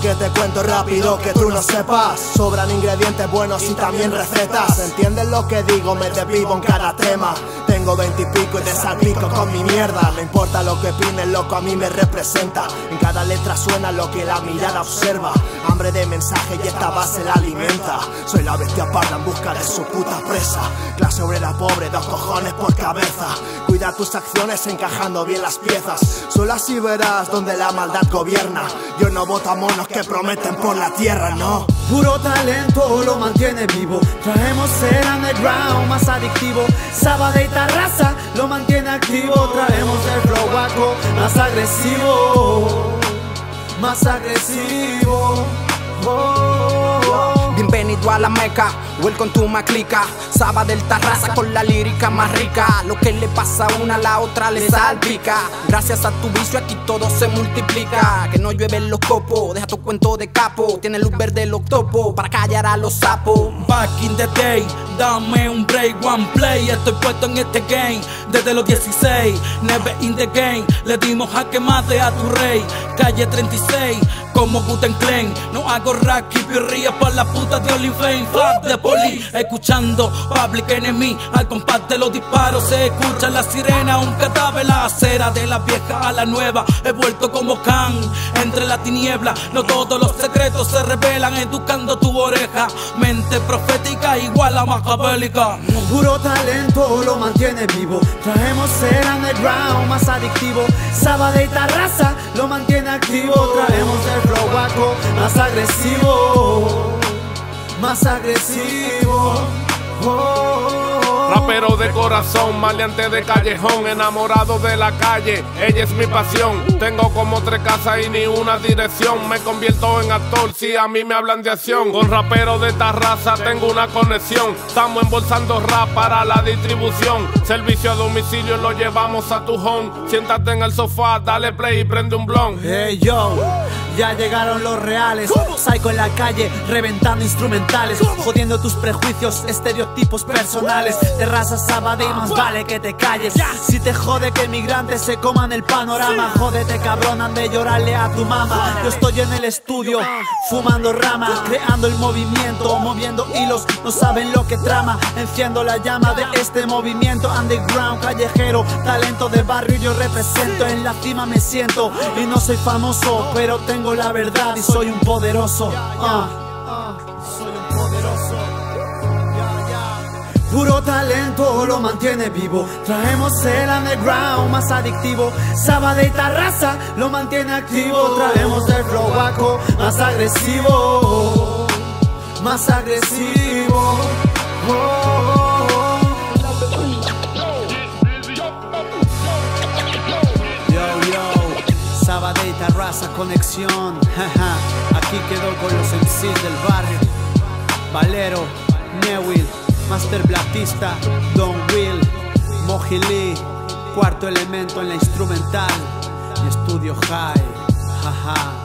Lo que te cuento rápido que tú no sepas, sobran ingredientes buenos y también recetas. ¿Entiendes lo que digo? Me te vivo en cada tema. Tengo 20 y pico y te salpico con mi mierda. No importa lo que opines, loco, a mí me representa. En cada letra suena lo que la mirada observa. Hambre de mensaje y esta base la alimenta. Soy la bestia parda en busca de su puta presa. Clase obrera pobre, 2 cojones por cabeza. Cuida tus acciones encajando bien las piezas. Solo así verás donde la maldad gobierna. Yo no voto a monos que prometen por la tierra, no. Puro talento lo mantiene vivo. Traemos el underground más adictivo. Sabadell, Terrassa lo mantiene activo. Traemos el flow guaco más agresivo. Más agresivo. Bienvenido a la Meca, welcome to my clica. Sabadell, Terrassa con la lírica más rica. Lo que le pasa a una a la otra le salpica. Gracias a tu vicio aquí todo se multiplica. Que no llueven los copos, deja tu cuento de capo. Tiene luz verde el octopo para callar a los sapos. Back in the day, dame un break, one play. Estoy puesto en este game desde los 16. Never in the game, le dimos a que mate a tu rey. Calle 36 como Guten Klein. No hago rap, keep your real pa' la puta de Oliflame. Fuck the police, escuchando Public Enemy. Al compás de los disparos se escucha la sirena. Un cadáver, la acera de la vieja a la nueva. He vuelto como Khan, entre la tiniebla. No todos los secretos se revelan, educando tu oreja. Mente profética igual a macabélica. Puro talento lo mantiene vivo. Traemos el underground más adictivo. Sabadell, Terrassa lo mantiene activo. Traemos el flow guaco más agresivo. Más agresivo. Rapero de corazón, maleante de callejón, enamorado de la calle, ella es mi pasión. Tengo como 3 casas y ni una dirección. Me convierto en actor si a mí me hablan de acción. Con rapero de Terrassa tengo una conexión. Estamos embolsando rap para la distribución. Servicio a domicilio lo llevamos a tu home. Siéntate en el sofá, dale play y prende un blon. Hey yo, ya llegaron los reales. Psycho en la calle, reventando instrumentales. Jodiendo tus prejuicios, estereotipos personales. Terrassa, Sabadell, más vale que te calles. Si te jode que migrantes se coman el panorama, jódete cabrón, han de llorarle a tu mamá. Yo estoy en el estudio, fumando rama, creando el movimiento, moviendo hilos, no saben lo que trama. Enciendo la llama de este movimiento underground, callejero, talento de barrio yo represento. En la cima me siento y no soy famoso, pero tengo la verdad y soy un poderoso. Soy un poderoso. Puro talento lo mantiene vivo. Traemos el underground más adictivo. Sabadell, Terrassa lo mantiene activo. Traemos el flow guaco más agresivo. Más agresivo. Sabadell, Terrassa, conexión. Aquí quedó con los MCs del barrio. Valero, Newil, Master Blatista, Don Will, Mohi Lee, Cuarto Elemento en la instrumental y Estudio Khay.